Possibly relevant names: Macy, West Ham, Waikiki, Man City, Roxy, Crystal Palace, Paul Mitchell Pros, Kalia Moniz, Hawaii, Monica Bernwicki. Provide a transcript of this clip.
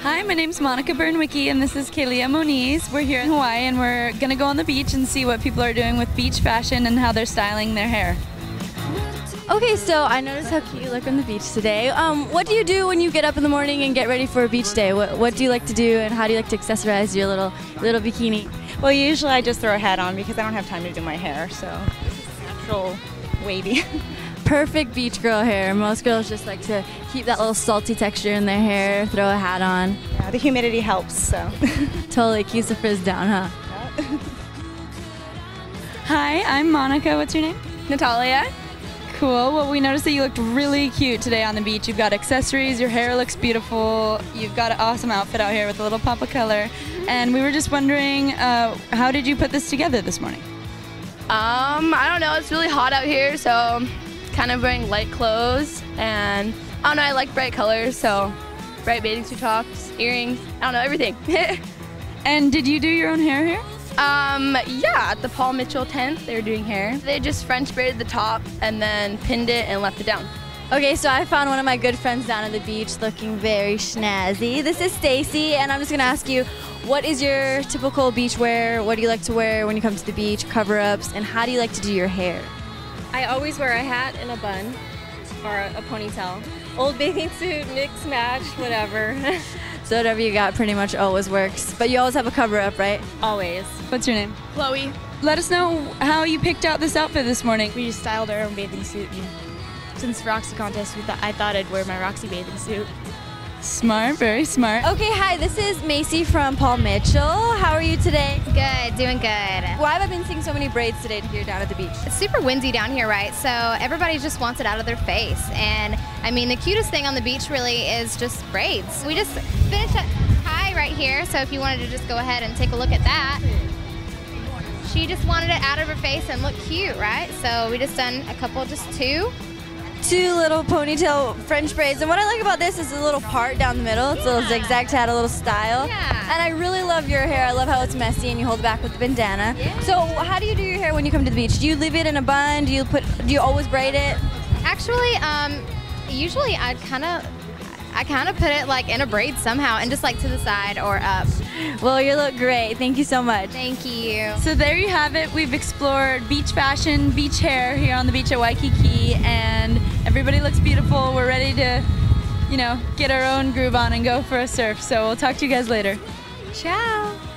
Hi, my name's Monica Bernwicki and this is Kalia Moniz. We're here in Hawaii and we're gonna go on the beach and see what people are doing with beach fashion and how they're styling their hair. Okay, so I noticed how cute you look on the beach today. What do you do when you get up in the morning and get ready for a beach day? What do you like to do and how do you like to accessorize your little bikini? Well, usually I just throw a hat on because I don't have time to do my hair, so this is natural wavy. Perfect beach girl hair. Most girls just like to keep that little salty texture in their hair, throw a hat on. Yeah, the humidity helps, so. Totally keeps the frizz down, huh? Yep. Hi, I'm Monica. What's your name? Natalia. Cool. Well, we noticed that you looked really cute today on the beach. You've got accessories, your hair looks beautiful, you've got an awesome outfit out here with a little pop of color. And we were just wondering, how did you put this together this morning? I don't know, it's really hot out here, so kind of wearing light clothes. And I don't know, I like bright colors, so bright bathing suit tops, earrings, I don't know, everything. And did you do your own hair here? Yeah, at the Paul Mitchell tent, they were doing hair. They just French braided the top and then pinned it and left it down. Okay, so I found one of my good friends down at the beach looking very snazzy. This is Stacy, and I'm just gonna ask you, what is your typical beach wear? What do you like to wear when you come to the beach, cover-ups, and how do you like to do your hair? I always wear a hat and a bun, or a ponytail. Old bathing suit, mix, match, whatever. So whatever you got pretty much always works. But you always have a cover-up, right? Always. What's your name? Chloe. Let us know how you picked out this outfit this morning. We just styled our own bathing suit. Since Roxy contest, I thought I'd wear my Roxy bathing suit. Smart, very smart. Okay, hi, this is Macy from Paul Mitchell. How are you today? Good, doing good. Why have I been seeing so many braids today here down at the beach? It's super windy down here, right? So everybody just wants it out of their face. And I mean, the cutest thing on the beach really is just braids. We just finished up high right here, so if you wanted to just go ahead and take a look at that. She just wanted it out of her face and look cute, right? So we just done a couple, just two little ponytail French braids. And what I like about this is the little part down the middle. It's a little zigzag to add a little style. Yeah. And I really love your hair. I love how it's messy and you hold it back with the bandana. Yeah. So how do you do your hair when you come to the beach? Do you leave it in a bun? Do you always braid it? Actually, usually I kind of put it like in a braid somehow and just like to the side or up. Well, you look great. Thank you so much. Thank you. So there you have it. We've explored beach fashion, beach hair here on the beach at Waikiki, and everybody looks beautiful. We're ready to, you know, get our own groove on and go for a surf. So we'll talk to you guys later. Ciao.